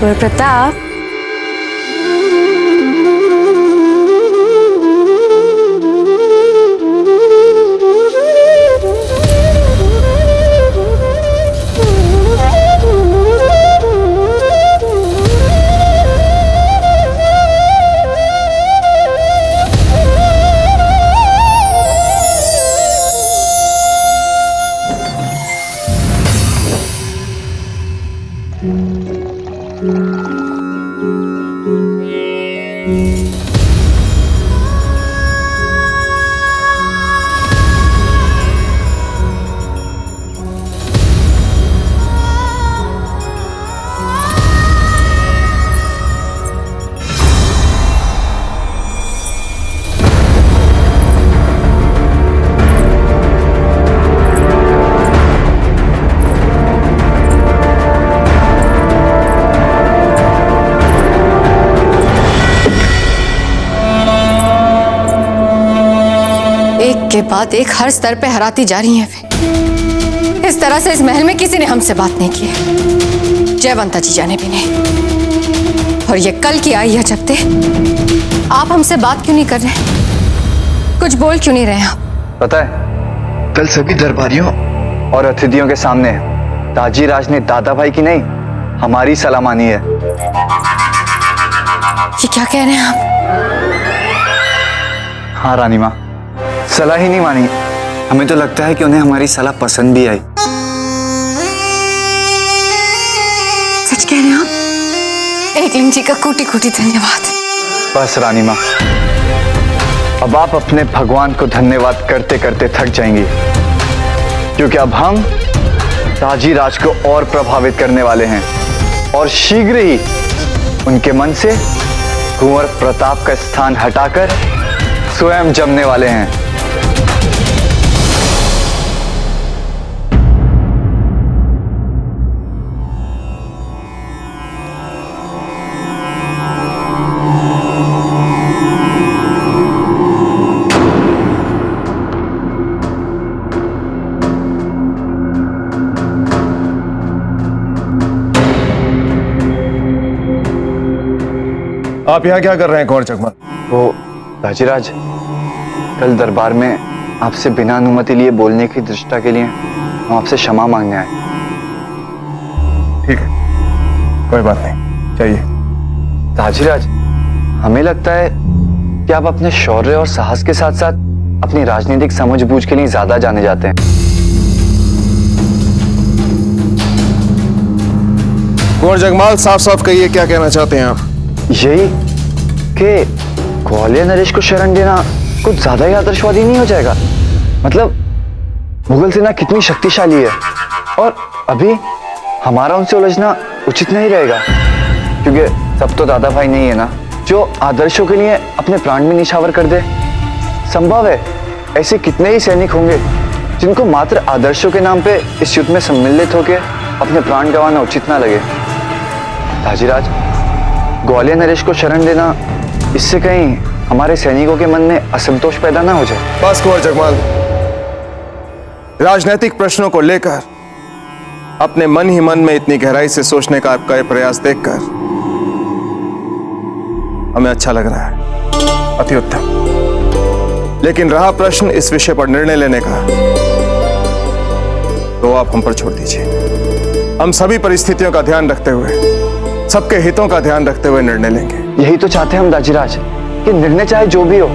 कुंवर प्रताप, के बाद एक हर स्तर पे हराती जा रही हैं वे। इस तरह से इस महल में किसी ने हमसे बात नहीं की है, जयवंता जी जाने भी नहीं। और ये कल की आई है अजबते, आप हमसे बात क्यों नहीं कर रहे, कुछ बोल क्यों नहीं रहे आप? पता है कल सभी दरबारियों और अतिथियों के सामने ताजी राज ने दादा भाई की नहीं हमारी सलामानी है। ये क्या कह रहे हैं आप? हाँ रानी माँ, सलाह ही नहीं मानी। हमें तो लगता है कि उन्हें हमारी सलाह पसंद भी आई। सच कह रहे हैं आप? एकलिंग जी का कोटि कोटि धन्यवाद। बस रानी माँ, अब आप अपने भगवान को धन्यवाद करते करते थक जाएंगी, क्योंकि अब हम राजी राज को और प्रभावित करने वाले हैं और शीघ्र ही उनके मन से कुंवर प्रताप का स्थान हटाकर स्वयं जमने वाले हैं। आप यहाँ क्या कर रहे हैं कुंवर चकमा? वो राजीराज, कल दरबार में आपसे बिना अनुमति लिए बोलने की धृष्टता के लिए हम आपसे क्षमा मांगने आए। ठीक है, कोई बात नहीं, चाहिए। राजीराज, हमें लगता है कि आप अपने शौर्य और साहस के साथ साथ अपनी राजनीतिक समझबूझ के लिए ज्यादा जाने जाते हैं। कुंवर जगमाल, साफ साफ कहिए क्या कहना चाहते हैं आप? यही कि ग्वालियर नरेश को शरण देना कुछ ज्यादा ही आदर्शवादी नहीं हो जाएगा? मतलब मुगल सेना कितनी शक्तिशाली है और अभी हमारा उनसे उलझना उचित नहीं रहेगा, क्योंकि सब तो दादा भाई नहीं है ना जो आदर्शों के लिए अपने प्राण में निछावर कर दे। संभव है ऐसे कितने ही सैनिक होंगे जिनको मात्र आदर्शों के नाम पे इस युद्ध में सम्मिलित होकर अपने प्राण गंवाना उचित ना लगे। राजीराज, ग्वालियर नरेश को शरण देना, इससे कहीं हमारे सैनिकों के मन में असंतोष पैदा ना हो जाए। बस कुंवर जगमाल, राजनीतिक प्रश्नों को लेकर अपने मन ही मन में इतनी गहराई से सोचने का आपका यह प्रयास देखकर हमें अच्छा लग रहा है, अति उत्तम। लेकिन रहा प्रश्न इस विषय पर निर्णय लेने का, तो आप हम पर छोड़ दीजिए। हम सभी परिस्थितियों का ध्यान रखते हुए, सबके हितों का ध्यान रखते हुए निर्णय लेंगे। यही तो चाहते हैं हम दाजीराज, कि निर्णय चाहे जो भी हो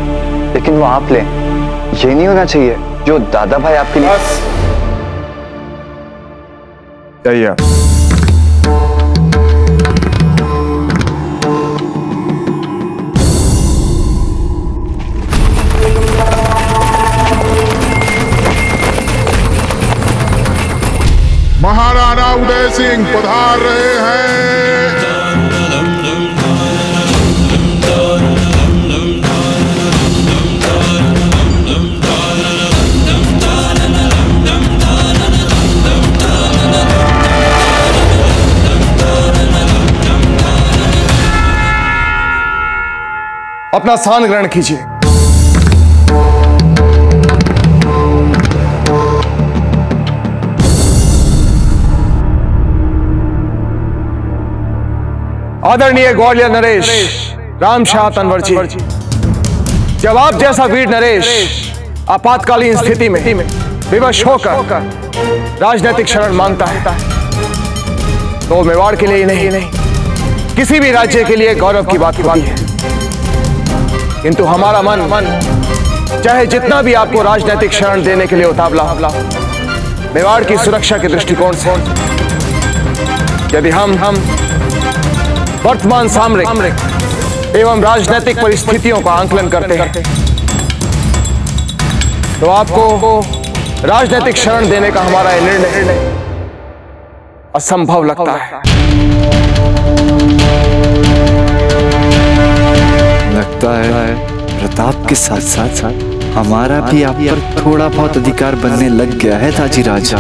लेकिन वो आप लें। ये नहीं होना चाहिए जो दादा भाई आपके लिए। जाइए आप। महाराणा उदय सिंह पधार रहे हैं। अपना स्थान ग्रहण कीजिए। आदरणीय ग्वालियर नरेश राम शाह तनवर जी, जब आप जैसा वीर नरेश आपातकालीन स्थिति में विवश होकर राजनीतिक शरण मांगता है, तो मेवाड़ के लिए नहीं, नहीं किसी भी राज्य के लिए गौरव की बात होती है। किंतु हमारा मन मन चाहे जितना भी आपको राजनीतिक शरण देने के लिए उतावला, मेवाड़ की सुरक्षा के दृष्टिकोण से यदि हम हम वर्तमान सामरिक एवं राजनीतिक परिस्थितियों का आंकलन करते हैं, तो आपको राजनीतिक शरण देने का हमारा यह निर्णय असंभव लगता है। लगता है प्रताप के साथ साथ साथ हमारा भी आप पर थोड़ा बहुत अधिकार बनने लग गया है ताजी राजा।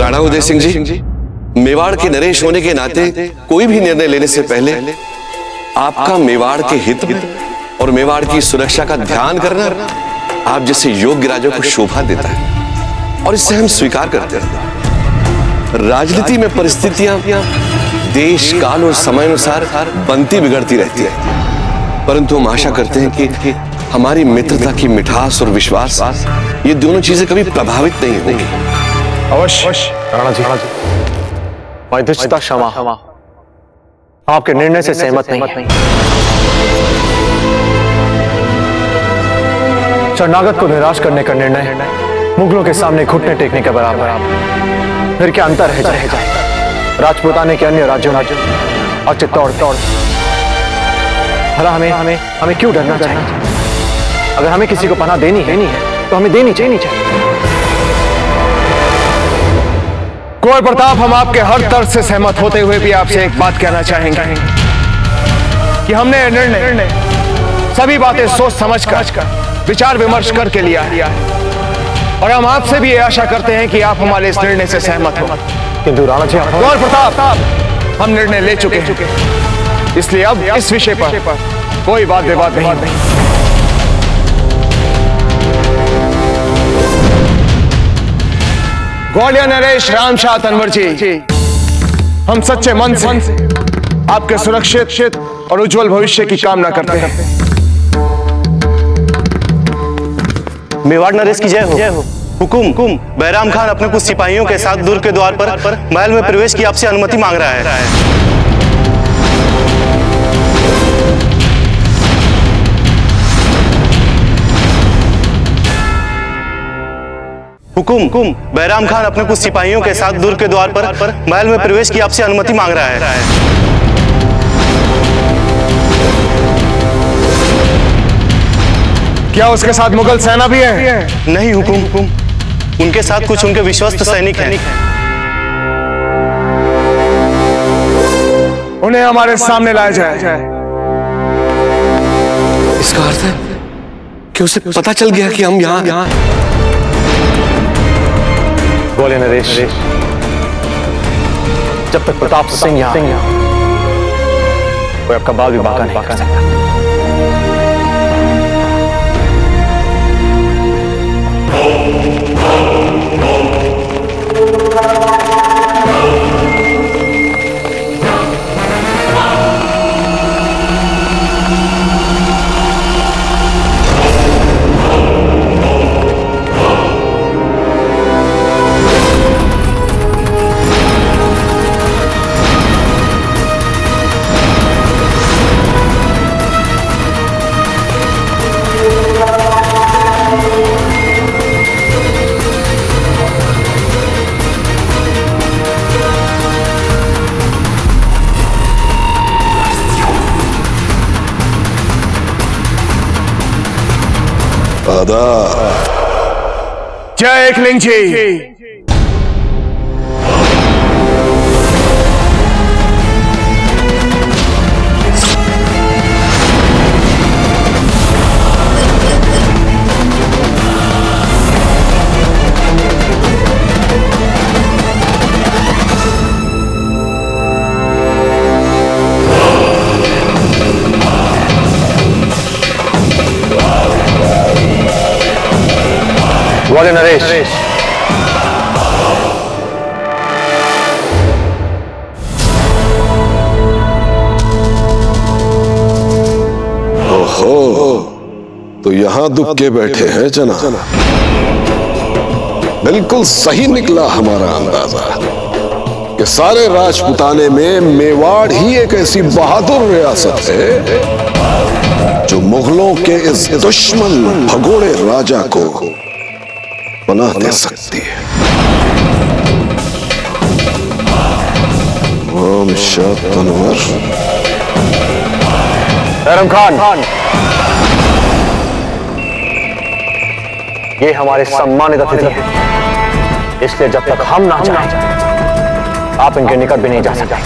राणा उदय सिंह जी, मेवाड़ के नरेश होने के नाते कोई भी निर्णय लेने से पहले आपका मेवाड़ के हित और मेवाड़ की सुरक्षा का ध्यान करना आप जैसे योग्य राजा को शोभा देता है और इससे हम स्वीकार करते हैं। राजनीति में परिस्थितियां देश, काल और समय अनुसार बनती बिगड़ती रहती है, परंतु हम आशा करते हैं कि हमारी मित्रता की मिठास और विश्वास, ये दोनों चीजें कभी प्रभावित नहीं होंगी। अवश्य राणा जी, मध्यस्थता क्षमा, आपके निर्णय से सहमत नहीं। शरणागत को निराश करने का निर्णय मुगलों के सामने घुटने टेकने के बराबर है। फिर क्या अंतर है जाए। राजपुताने के अन्य राज्यों और चित्तौड़, भला हमें हमें हमें क्यों डरना चाहिए? अगर हमें किसी को पनाह देनी है नहीं तो हमें देनी चाहिए। कुंवर प्रताप, हम आपके हर तर्क से सहमत होते हुए भी आपसे एक बात कहना चाहेंगे कि हमने निर्णय सभी बातें सोच समझ कर विचार विमर्श करके लिया है और हम आपसे भी आशा करते हैं कि आप हमारे इस निर्णय से सहमत हो। किंतु राणा जी, कुंवर प्रताप, हम निर्णय ले चुके हैं, इसलिए अब इस विषय पर कोई वाद विवाद नहीं। ग्वालियर नरेश राम शाह तनवर जी, हम सच्चे मन से आपके सुरक्षित और उज्जवल भविष्य की कामना करते हैं। मेवाड़ नरेश की जय हो। जय हो। हुकुम, बैराम खान अपने कुछ सिपाहियों के साथ दुर्ग के द्वार पर महल में प्रवेश की आपसे अनुमति मांग रहा है। हुकुम, बैराम खान अपने कुछ सिपाहियों के साथ दुर्ग के द्वार पर महल में प्रवेश की आपसे अनुमति मांग रहा है। क्या उसके साथ मुगल सेना भी है? नहीं हुकुम, उनके साथ कुछ उनके विश्वस्त सैनिक हैं। उन्हें हमारे सामने लाया जाए। इसका अर्थ है कि उसे पता चल गया कि हम यहाँ यहाँ बोले नरेश, जब तक प्रताप सिंह यहाँ, कोई आपका बाल भी बांका नहीं कर सकता। आदाब। जय एकलिंग जी। बोले नरेश, ओहो, तो यहां दुख के बैठे हैं जना। बिल्कुल सही निकला हमारा अंदाजा कि सारे राजपुताने में मेवाड़ ही एक ऐसी बहादुर रियासत है जो मुगलों के इस दुश्मन भगोड़े राजा को बना दे सकती है। राम शाह तनवर, बैरम खान, ये हमारे सम्मानित अतिथि हैं, इसलिए जब तक हम ना जाएं, आप इनके निकट भी नहीं जा सकते।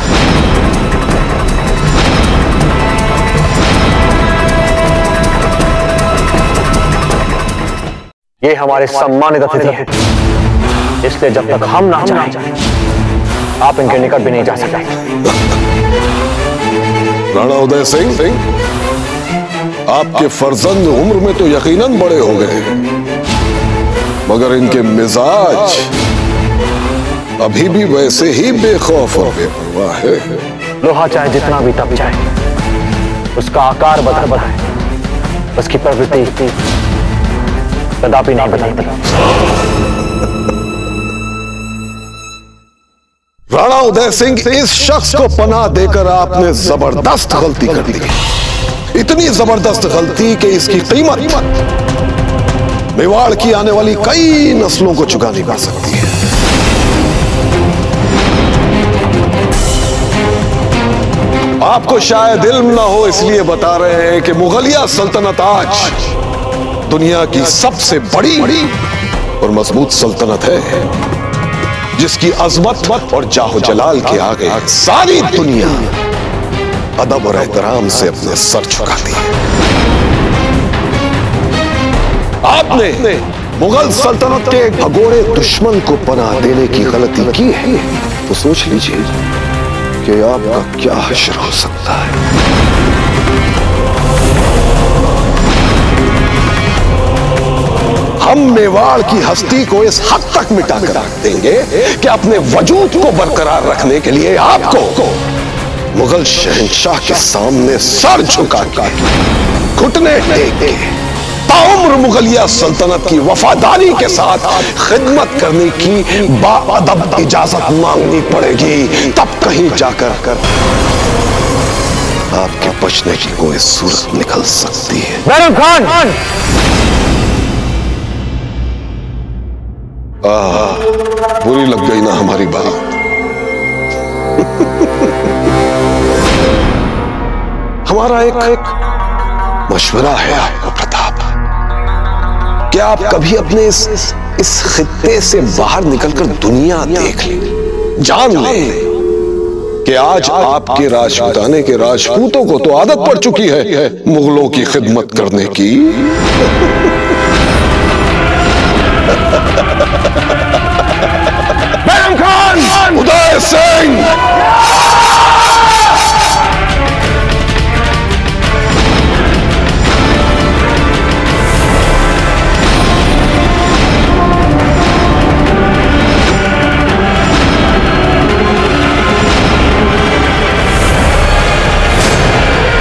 ये हमारे सम्मानित अतिथि हैं, इसलिए जब तक हम ना चाहें, आप इनके निकट भी नहीं जा सकते। राणा उदय सिंह, आपके फर्जंद उम्र में तो यकीनन बड़े हो गए, मगर इनके मिजाज अभी भी वैसे ही बेखौफ और बेपरवाह है। लोहा चाहे जितना भी तप चाहे, उसका आकार बदल बदल, उसकी प्रवृत्ति कदापि ना बदलती। राणा उदय सिंह, इस शख्स को पनाह देकर आपने जबरदस्त गलती कर दी, इतनी जबरदस्त गलती कि इसकी कीमत मेवाड़ की आने वाली कई नस्लों को चुकानी पड़ सकती है। आपको शायद इल्म ना हो, इसलिए बता रहे हैं कि मुगलिया सल्तनत आज दुनिया की सबसे बड़ी और मजबूत सल्तनत है, जिसकी अजमत और जाहो जलाल के आगे सारी दुनिया अदब और एहतराम से अपने सर झुकाती है। आपने मुगल सल्तनत के भगोड़े दुश्मन को पनाह देने की गलती की है, तो सोच लीजिए कि आपका क्या हश्र हो सकता है। हम मेवाड़ की हस्ती को इस हद तक मिटा कर रख देंगे कि अपने वजूद को बरकरार रखने के लिए आपको मुगल शहंशाह के सामने सर झुका के घुटने टेक के ताउम्र मुगलिया सल्तनत की वफादारी के साथ खिदमत करने की बाअदब इजाजत मांगनी पड़ेगी, तब कहीं जाकर कर आपके बचने की कोई सूरत निकल सकती है। बैरम खान, आह, बुरी लग गई ना हमारी बात। हमारा एक एक मशवरा है आपको प्रताप, क्या आप कभी अपने इस इस खित्ते से बाहर निकलकर दुनिया देख लें, जान लें कि आज आपके राजपुताने के राजपूतों को तो आदत पड़ चुकी है मुगलों की खिदमत करने की। बैरम खान, उदय सिंह।